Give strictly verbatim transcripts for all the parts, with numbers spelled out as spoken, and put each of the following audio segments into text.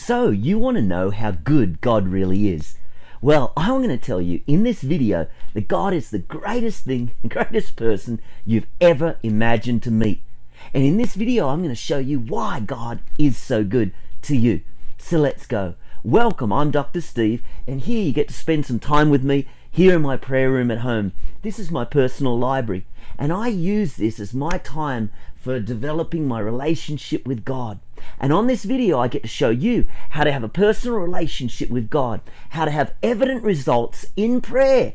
So you want to know how good God really is? Well, I'm going to tell you in this video that God is the greatest thing, the greatest person you've ever imagined to meet. And in this video, I'm going to show you why God is so good to you. So let's go. Welcome, I'm Doctor Steve, and here you get to spend some time with me here in my prayer room at home. This is my personal library, and I use this as my time for developing my relationship with God. And on this video, I get to show you how to have a personal relationship with God, how to have evident results in prayer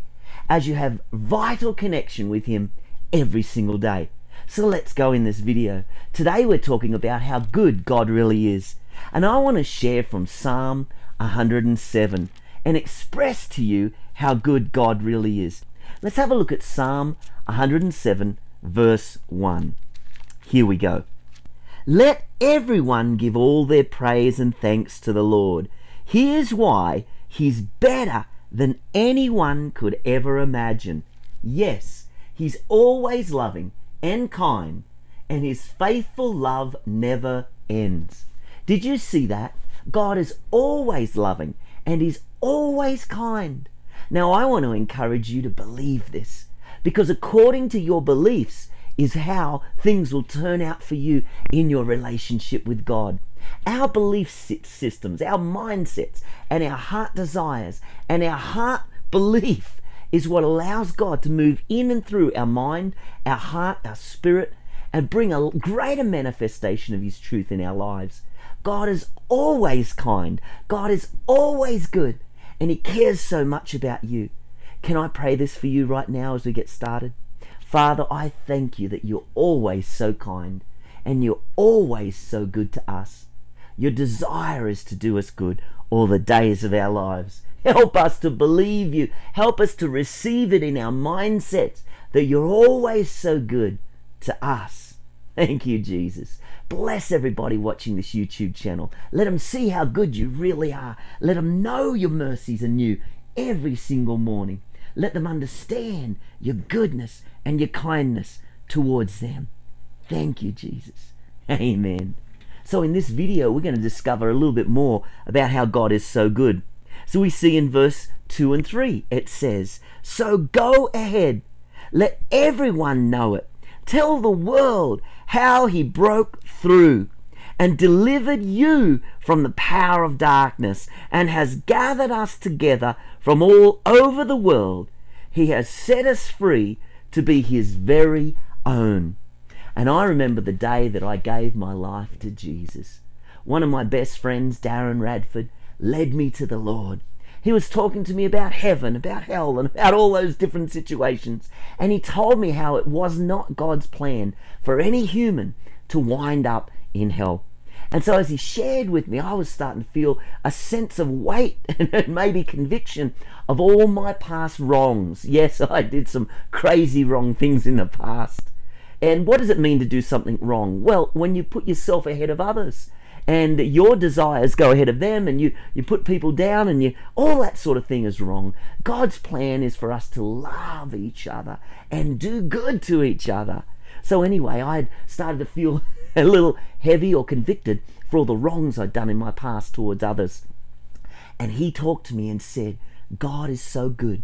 as you have vital connection with Him every single day. So let's go in this video. Today we're talking about how good God really is. And I want to share from Psalm one hundred and seven and express to you how good God really is. Let's have a look at Psalm one hundred and seven verse one. Here we go. Let everyone give all their praise and thanks to the Lord. Here's why: He's better than anyone could ever imagine. Yes, He's always loving and kind, and His faithful love never ends. Did you see that? God is always loving and He's always kind. Now I want to encourage you to believe this, because according to your beliefs is how things will turn out for you in your relationship with God. Our belief systems, our mindsets, and our heart desires and our heart belief is what allows God to move in and through our mind, our heart, our spirit, and bring a greater manifestation of His truth in our lives. God is always kind. God is always good, and He cares so much about you. Can I pray this for you right now as we get started? Father, I thank You that You're always so kind and You're always so good to us. Your desire is to do us good all the days of our lives. Help us to believe You. Help us to receive it in our mindsets that You're always so good to us. Thank You, Jesus. Bless everybody watching this YouTube channel. Let them see how good You really are. Let them know Your mercies are new every single morning. Let them understand Your goodness and Your kindness towards them. Thank You, Jesus. Amen. So in this video, we're going to discover a little bit more about how God is so good. So we see in verse two and three, it says, so go ahead, let everyone know it. Tell the world how He broke through and delivered you from the power of darkness and has gathered us together from all over the world. He has set us free to be His very own. And I remember the day that I gave my life to Jesus. One of my best friends, Darren Radford, led me to the Lord. He was talking to me about heaven, about hell, and about all those different situations. And he told me how it was not God's plan for any human to wind up in hell. And so as he shared with me, I was starting to feel a sense of weight and maybe conviction of all my past wrongs. Yes, I did some crazy wrong things in the past. And what does it mean to do something wrong? Well, when you put yourself ahead of others, and your desires go ahead of them, and you you put people down, and you all that sort of thing is wrong. God's plan is for us to love each other and do good to each other. So anyway, I started to feel a little heavy or convicted for all the wrongs I'd done in my past towards others. And he talked to me and said, God is so good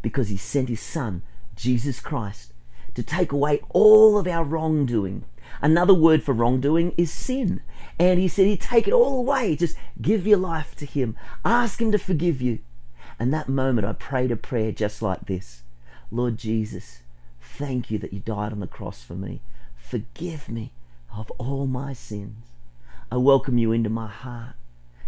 because He sent His Son, Jesus Christ, to take away all of our wrongdoing. Another word for wrongdoing is sin. And he said he'd take it all away. Just give your life to Him. Ask Him to forgive you. And that moment I prayed a prayer just like this. Lord Jesus, thank You that You died on the cross for me. Forgive me of all my sins. I welcome You into my heart.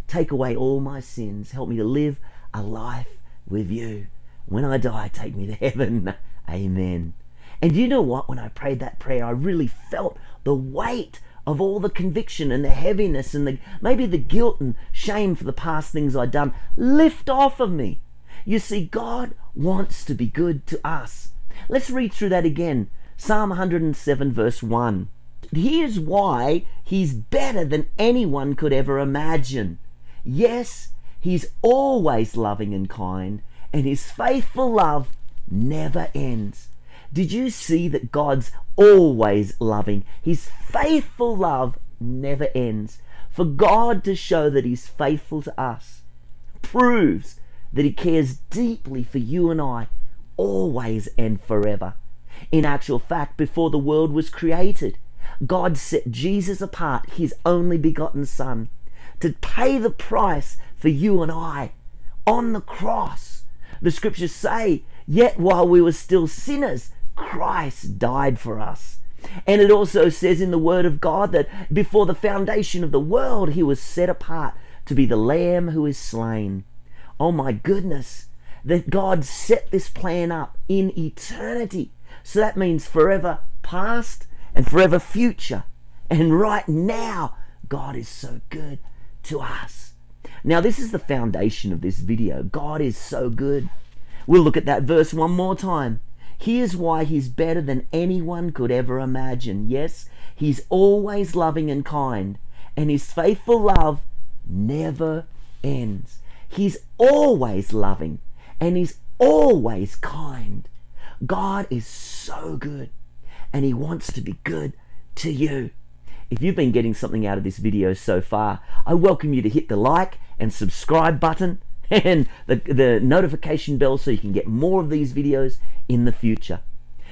Take away all my sins. Help me to live a life with You. When I die, take me to heaven. Amen. And you know what? When I prayed that prayer, I really felt the weight of all the conviction and the heaviness and the maybe the guilt and shame for the past things I'd done lift off of me. You see, God wants to be good to us. Let's read through that again. Psalm one hundred and seven verse one. Here's why: He's better than anyone could ever imagine. Yes, He's always loving and kind, and His faithful love never ends. Did you see that God's always loving? His faithful love never ends. For God to show that he's faithful to us proves that he cares deeply for you and I, always and forever. In actual fact, before the world was created, God set Jesus apart, his only begotten Son, to pay the price for you and I on the cross. The scriptures say, yet while we were still sinners, Christ died for us. And it also says in the Word of God that before the foundation of the world, he was set apart to be the Lamb who is slain. Oh my goodness, that God set this plan up in eternity. So that means forever past and forever future. And right now, God is so good to us. Now, this is the foundation of this video. God is so good. We'll look at that verse one more time. Here's why he's better than anyone could ever imagine. Yes, he's always loving and kind, and his faithful love never ends. He's always loving, and he's always kind. God is so good, and he wants to be good to you. If you've been getting something out of this video so far, I welcome you to hit the like and subscribe button and the, the notification bell so you can get more of these videos in the future.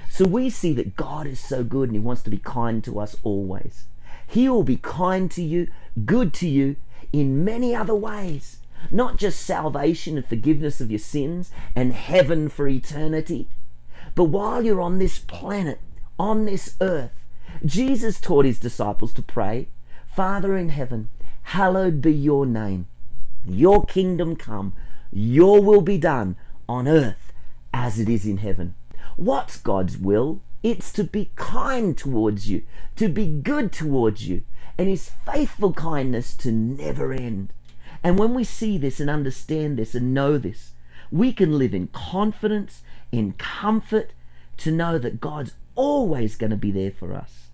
So we see that God is so good and he wants to be kind to us always. He will be kind to you, good to you in many other ways. Not just salvation and forgiveness of your sins and heaven for eternity. But while you're on this planet, on this earth, Jesus taught his disciples to pray, Father in heaven, hallowed be your name. Your kingdom come, your will be done on earth as it is in heaven. What's God's will? It's to be kind towards you, to be good towards you, and his faithful kindness to never end. And when we see this and understand this and know this, we can live in confidence, in comfort, to know that God's always going to be there for us.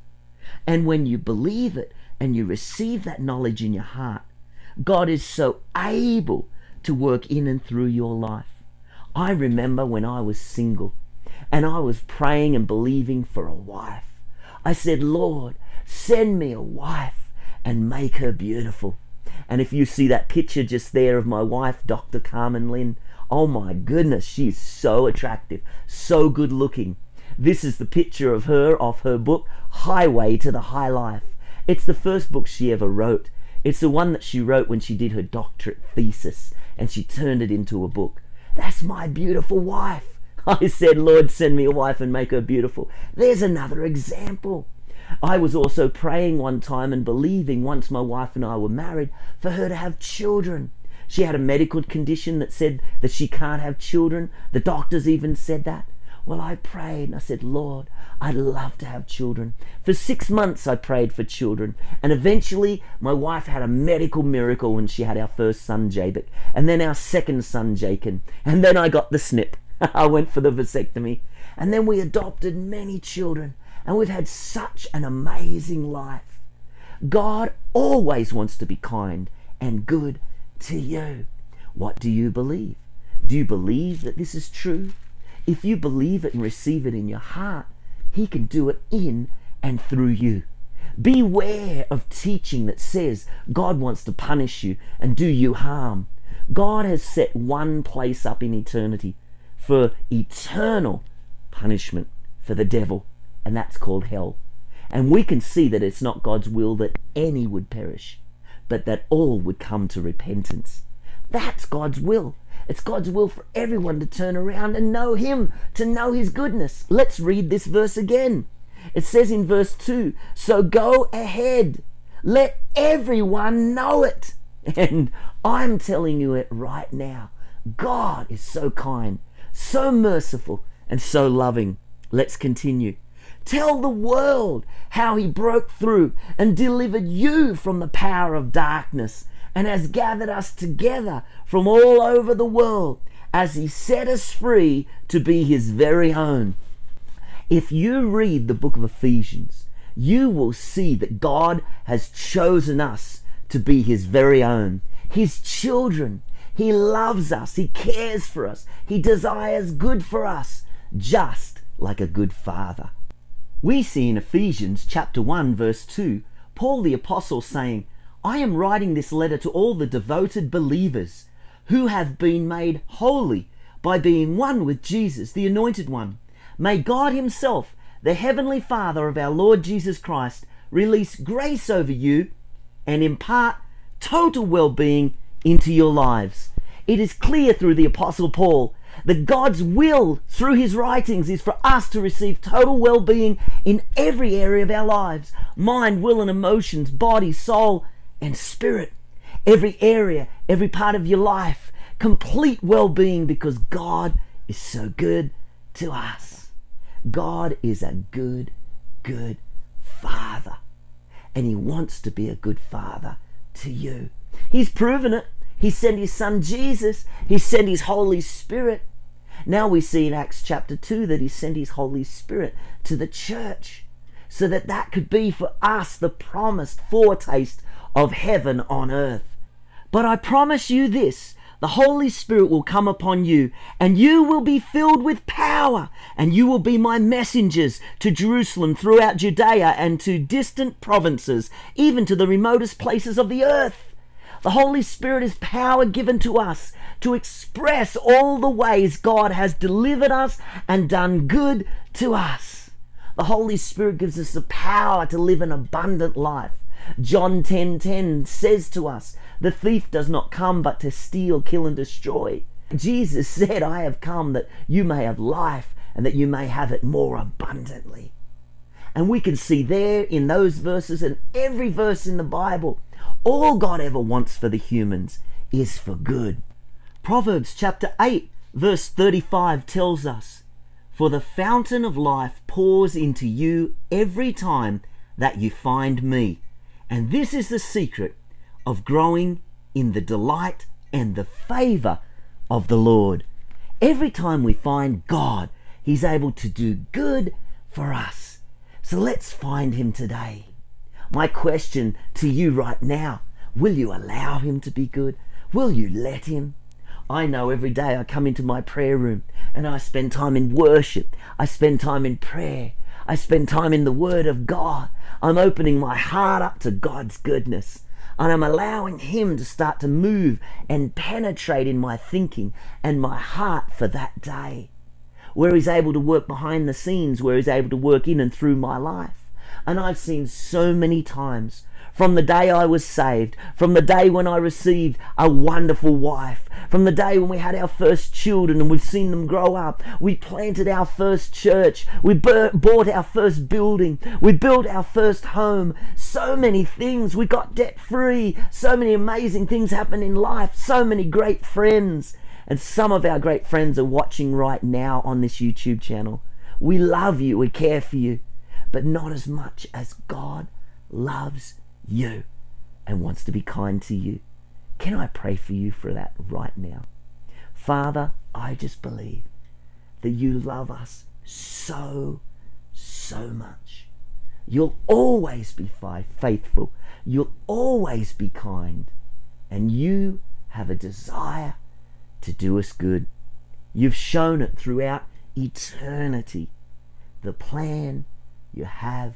And when you believe it and you receive that knowledge in your heart, God is so able to work in and through your life. I remember when I was single and I was praying and believing for a wife. I said, Lord, send me a wife and make her beautiful. And if you see that picture just there of my wife, Doctor Carmen Lynn, oh my goodness, she is so attractive, so good looking. This is the picture of her off her book, Highway to the High Life. It's the first book she ever wrote. It's the one that she wrote when she did her doctorate thesis and she turned it into a book. That's my beautiful wife. I said, Lord, send me a wife and make her beautiful. There's another example. I was also praying one time and believing once my wife and I were married for her to have children. She had a medical condition that said that she can't have children. The doctors even said that. Well, I prayed and I said, Lord, I'd love to have children. For six months, I prayed for children. And eventually, my wife had a medical miracle when she had our first son, Jabez, and then our second son, Jaken. And then I got the snip. I went for the vasectomy. And then we adopted many children. And we've had such an amazing life. God always wants to be kind and good to you. What do you believe? Do you believe that this is true? If you believe it and receive it in your heart, he can do it in and through you. Beware of teaching that says God wants to punish you and do you harm. God has set one place up in eternity for eternal punishment for the devil, and that's called hell. And we can see that it's not God's will that any would perish, but that all would come to repentance. That's God's will. It's God's will for everyone to turn around and know him, to know his goodness. Let's read this verse again. It says in verse two, so go ahead, let everyone know it. And I'm telling you it right now. God is so kind, so merciful, and so loving. Let's continue. Tell the world how he broke through and delivered you from the power of darkness, and has gathered us together from all over the world as he set us free to be his very own. If you read the book of Ephesians, you will see that God has chosen us to be his very own, his children. He loves us, he cares for us, he desires good for us, just like a good father. We see in Ephesians chapter one verse two, Paul the apostle saying, I am writing this letter to all the devoted believers who have been made holy by being one with Jesus, the Anointed One. May God Himself, the Heavenly Father of our Lord Jesus Christ, release grace over you and impart total well-being into your lives. It is clear through the Apostle Paul that God's will through his writings is for us to receive total well-being in every area of our lives: mind, will and emotions, body, soul and spirit. Every area, every part of your life, complete well-being, because God is so good to us. God is a good, good Father, and He wants to be a good Father to you. He's proven it. He sent His Son Jesus. He sent His Holy Spirit. Now we see in Acts chapter two that He sent His Holy Spirit to the church so that that could be for us the promised foretaste of heaven on earth. But I promise you this, the Holy Spirit will come upon you and you will be filled with power, and you will be my messengers to Jerusalem, throughout Judea and to distant provinces, even to the remotest places of the earth. The Holy Spirit is power given to us to express all the ways God has delivered us and done good to us. The Holy Spirit gives us the power to live an abundant life. John ten ten says to us, "The thief does not come but to steal, kill and destroy." Jesus said, "I have come that you may have life and that you may have it more abundantly." And we can see there in those verses and every verse in the Bible, all God ever wants for the humans is for good. Proverbs chapter eight verse thirty-five tells us, "For the fountain of life pours into you every time that you find me. And this is the secret of growing in the delight and the favor of the Lord." Every time we find God, He's able to do good for us. So let's find Him today. My question to you right now, will you allow Him to be good? Will you let Him? I know every day I come into my prayer room and I spend time in worship. I spend time in prayer. I spend time in the Word of God. I'm opening my heart up to God's goodness, and I'm allowing Him to start to move and penetrate in my thinking and my heart for that day, where He's able to work behind the scenes, where He's able to work in and through my life. And I've seen so many times, from the day I was saved, from the day when I received a wonderful wife, from the day when we had our first children and we've seen them grow up, we planted our first church, we bought our first building, we built our first home, so many things, we got debt free, so many amazing things happened in life, so many great friends. And some of our great friends are watching right now on this YouTube channel. We love you, we care for you, but not as much as God loves you and wants to be kind to you. Can I pray for you for that right now? Father, I just believe that you love us so, so much. You'll always be faithful. You'll always be kind. And you have a desire to do us good. You've shown it throughout eternity, the plan you have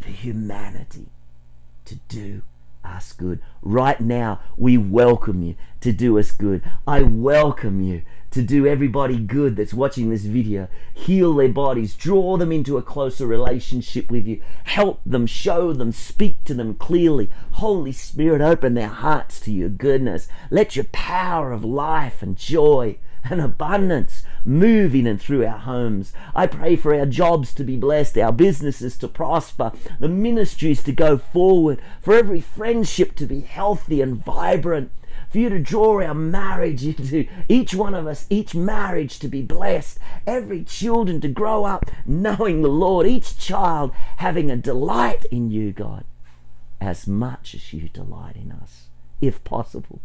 for humanity to do us good. Right now, we welcome you to do us good. I welcome you to do everybody good that's watching this video. Heal their bodies, draw them into a closer relationship with you, help them, show them, speak to them clearly. Holy Spirit, open their hearts to your goodness. Let your power of life and joy and abundance move in and through our homes. I pray for our jobs to be blessed, our businesses to prosper, the ministries to go forward, for every friendship to be healthy and vibrant, for you to draw our marriage into each one of us, each marriage to be blessed, every children to grow up knowing the Lord, each child having a delight in you, God, as much as you delight in us, if possible.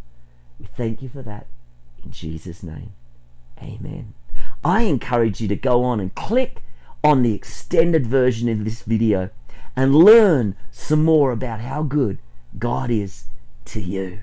We thank you for that in Jesus' name. Amen. I encourage you to go on and click on the extended version of this video and learn some more about how good God is to you.